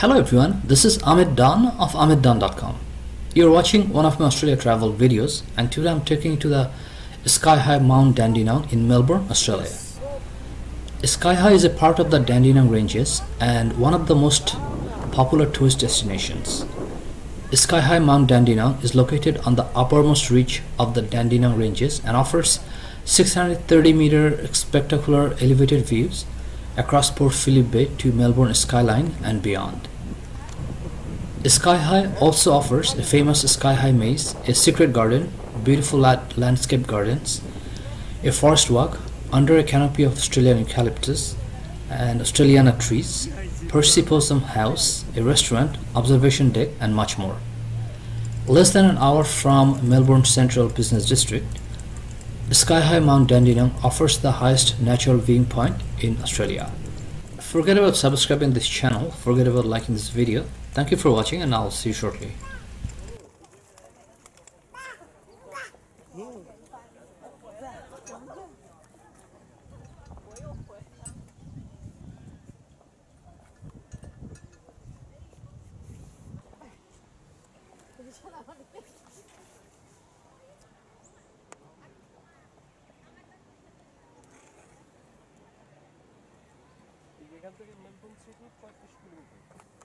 Hello everyone, this is Ahmed Dawn of ahmeddawn.com. You're watching one of my Australia travel videos, and today I'm taking you to the Sky High Mount Dandenong in Melbourne, Australia. Sky High is a part of the Dandenong Ranges and one of the most popular tourist destinations. Sky High Mount Dandenong is located on the uppermost ridge of the Dandenong Ranges and offers 630-meter spectacular elevated views across Port Phillip Bay to Melbourne skyline and beyond. Sky High also offers a famous Sky High maze, a secret garden, beautiful landscape gardens, a forest walk under a canopy of Australian eucalyptus and Australiana trees, Percy Possum House, a restaurant, observation deck, and much more. Less than an hour from Melbourne Central Business District, Sky High Mount Dandenong offers the highest natural viewing point in Australia. Forget about subscribing this channel, forget about liking this video. Thank you for watching, and I'll see you shortly. I'm going to go to the Melbourne City Park.